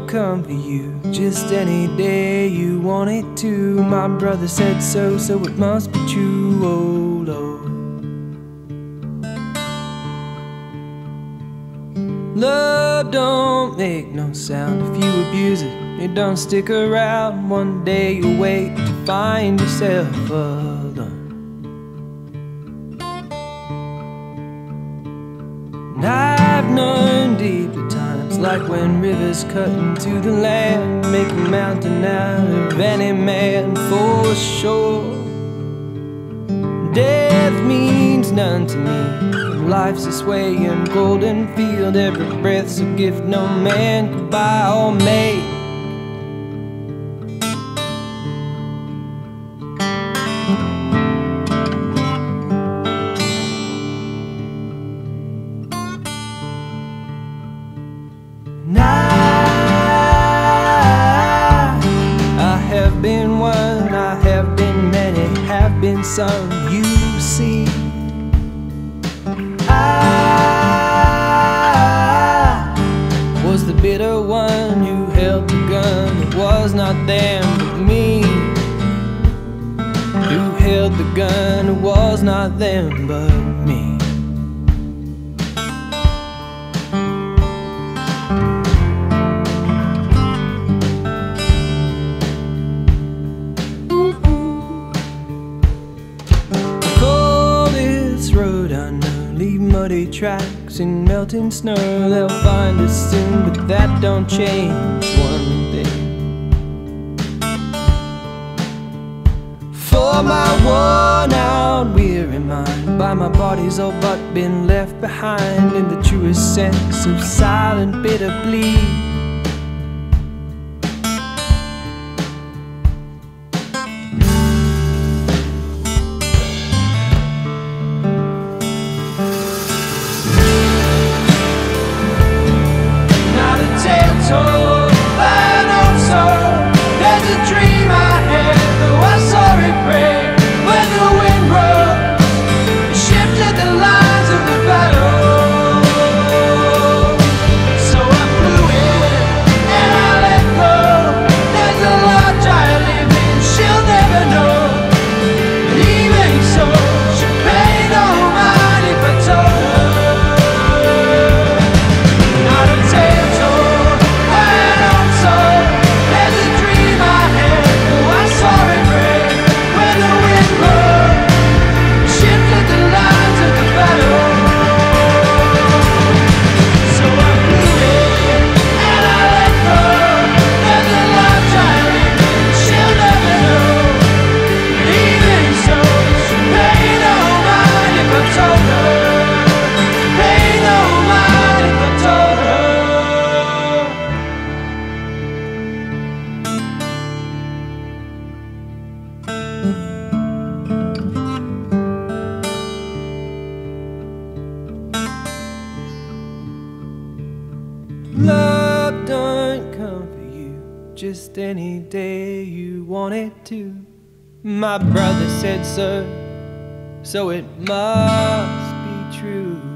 don't come for you just any day you want it to. My brother said so, so it must be true, oh Lord. Love don't make no sound if you abuse it. It don't stick around. One day you'll wake to find yourself alone. And I've known deeper times, like when rivers cut into the land, make a mountain out of any man for sure. Death means none to me. Life's a swaying golden field. Every breath's a gift no man could buy or make. Been some, you see. I was the bitter one who held the gun. It was not them but me who held the gun. It was not them but me. Leave muddy tracks in melting snow. They'll find us soon, but that don't change one thing. For my worn-out weary mind, by my body's all but been left behind, in the truest sense of silent bitter bleed. Love don't come for you just any day you want it to. My brother said so, so it must be true.